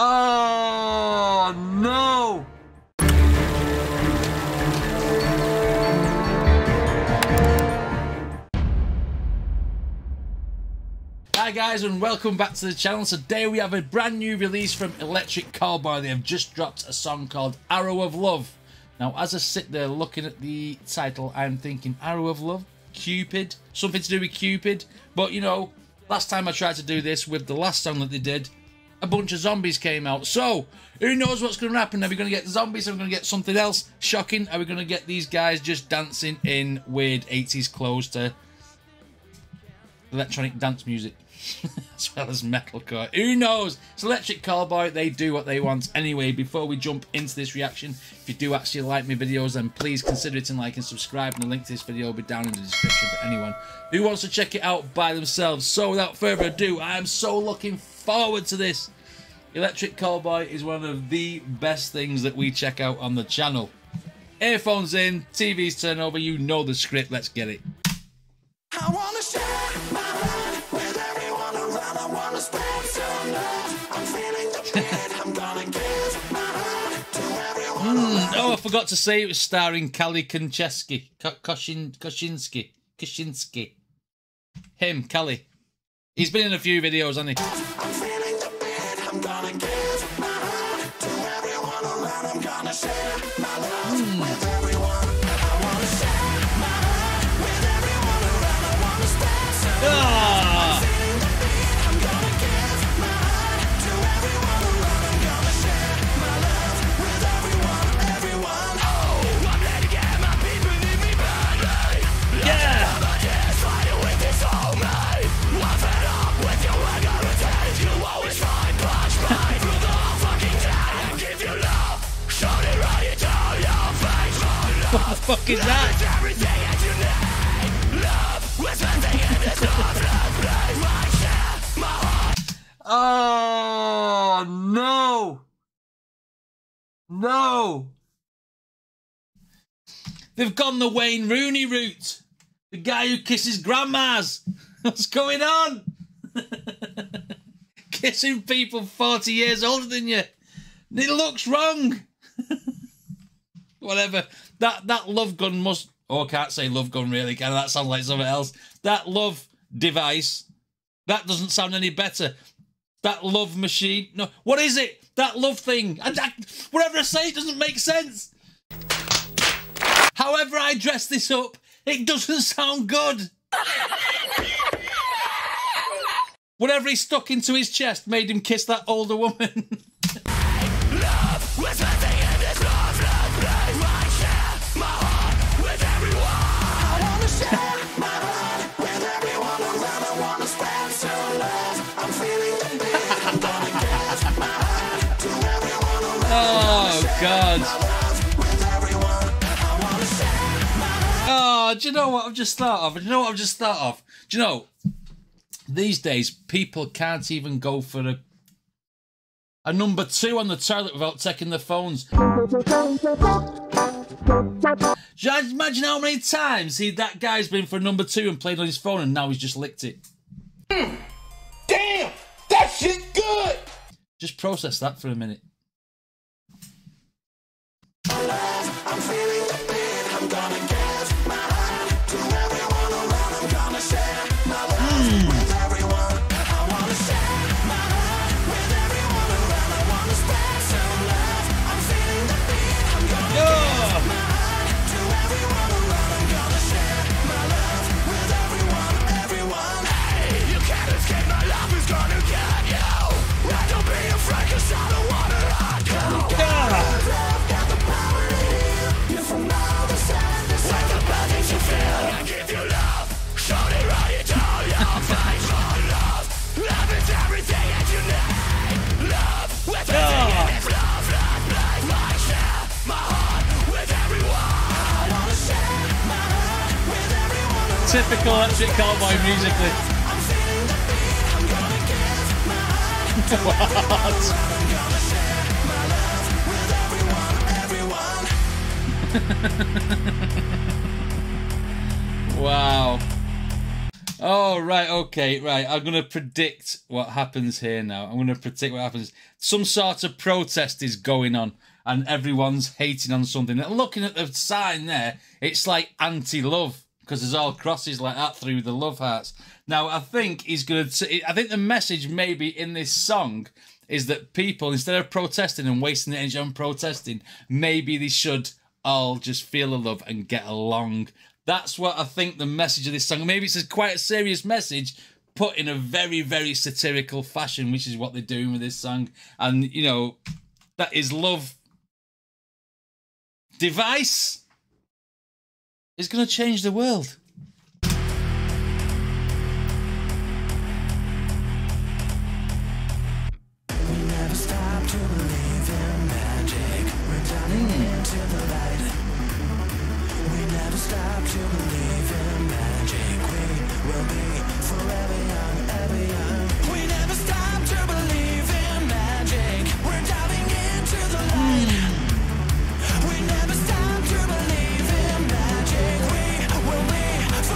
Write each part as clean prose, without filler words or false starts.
Oh, no! Hi guys, and welcome back to the channel. Today we have a brand new release from Electric Callboy. They have just dropped a song called Arrow of Love. Now as I sit there looking at the title, I'm thinking Arrow of Love, Cupid, something to do with Cupid. But you know, last time I tried to do this with the last song that they did, a bunch of zombies came out. So who knows what's going to happen? Are we going to get zombies? Are we going to get something else shocking? Are we going to get these guys just dancing in weird 80s clothes to electronic dance music as well as metalcore? Who knows? It's Electric Callboy. They do what they want. Anyway, before we jump into this reaction, if you do actually like my videos, then please consider hitting like and subscribe, and the link to this video will be down in the description for anyone who wants to check it out by themselves. So without further ado, I am so looking forward to this. Electric Callboy is one of the best things that we check out on the channel. Earphones in, TV's turned over, you know the script, let's get it. I wanna share my life with everyone around. I wanna spread some love. I'm feeling the pain. I'm gonna give my heart to everyone around. Oh, I forgot to say it was starring Kali Kaczynski. Kaczynski. Him, Kali. He's been in a few videos, hasn't he? I'm feeling the pain. I'm gonna give my heart to everyone around. I'm gonna share my love with everyone. I wanna share my heart with everyone around. I wanna spread some love. I'm feeling the pain. I'm gonna give my heart to everyone around. I'm gonna share my love with everyone, Oh, I'm letting out my people need me badly. Yeah. What the fuck is that? Oh no! No! They've gone the Wayne Rooney route. The guy who kisses grandmas. What's going on? Kissing people 40 years older than you. It looks wrong. Whatever. That love gun must... Oh, I can't say love gun, really, can I? That sounds like something else. That love device, that doesn't sound any better. That love machine... No, what is it? That love thing. Whatever I say, it doesn't make sense. However I dress this up, it doesn't sound good. Whatever he stuck into his chest made him kiss that older woman. Oh, God. Oh, do you know what I've just thought of? Do you know, these days, people can't even go for a number two on the toilet without taking their phones. Just imagine how many times that guy's been for number two and played on his phone, and now he's just licked it. Damn, that shit good. Just process that for a minute. I'm feeling the pain. I'm gonna give my heart to everyone around. I'm gonna share my love with everyone. I wanna share my heart with everyone around. I wanna spread some love. I'm feeling the pain. I'm gonna give my heart to everyone around. I'm gonna share my love with everyone, Hey, you can't escape my love. It's gonna get you. I don't be afraid, 'cause I don't wanna hurt you. Typical Electric Callboy musically. What? Wow. Oh, right, okay, right. I'm going to predict what happens here now. I'm going to predict what happens. Some sort of protest is going on and everyone's hating on something. And looking at the sign there, it's like anti-love because there's all crosses like that through the love hearts. Now, I think he's going to... I think the message maybe in this song is that people, instead of protesting and wasting the energy on protesting, maybe they should all just feel the love and get along. That's what I think the message of this song. Maybe it's quite a serious message put in a very, very satirical fashion, which is what they're doing with this song. And, you know, that is love. Device is going to change the world.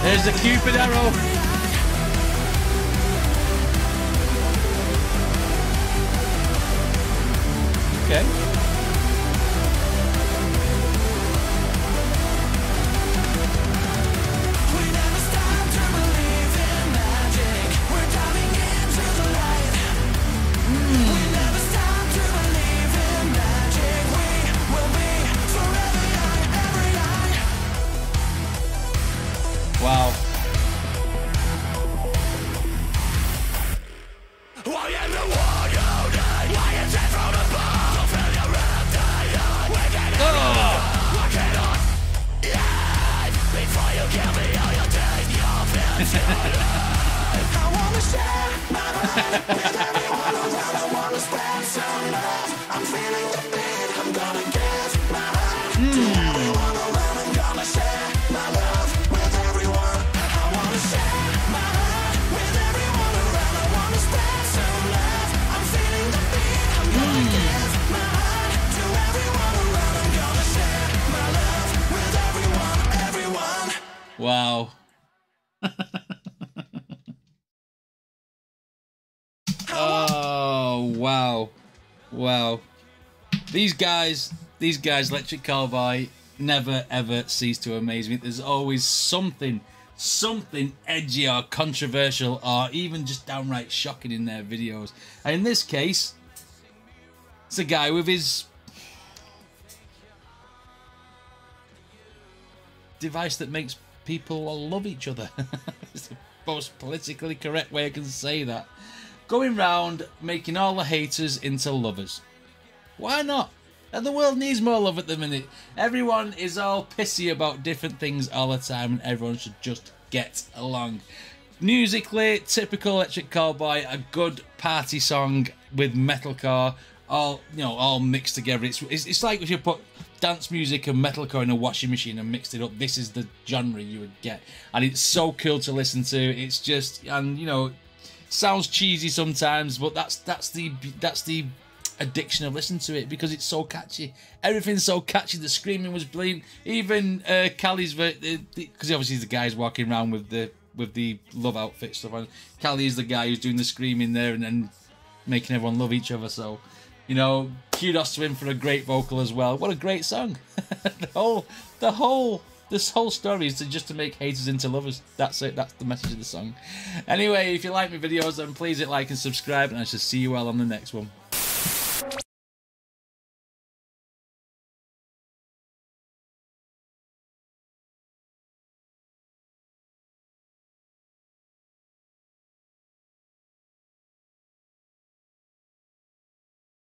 There's the Cupid arrow. Okay. Wow. Wow. Oh, wow. Wow. These guys, Electric Callboy, never, ever cease to amaze me. There's always something edgy or controversial or even just downright shocking in their videos. And in this case, it's a guy with his device that makes people all love each other. It's the most politically correct way I can say that. Going round making all the haters into lovers. Why not? And the world needs more love at the minute. Everyone is all pissy about different things all the time and everyone should just get along. Musically, typical Electric Callboy, a good party song with metalcore, all, you know, all mixed together. It's like if you put dance music and metalcore in a washing machine and mixed it up. This is the genre you would get, and it's so cool to listen to. It's just, and you know, sounds cheesy sometimes, but that's the addiction of listening to it because it's so catchy. Everything's so catchy. The screaming was brilliant. Even Kali's, because obviously the guy's walking around with the love outfit stuff on. Kali is the guy who's doing the screaming there and then making everyone love each other. So, you know, kudos to him for a great vocal as well. What a great song. This whole story is just to make haters into lovers. That's it. That's the message of the song. Anyway, if you like my videos, then please hit like and subscribe, and I shall see you all on the next one.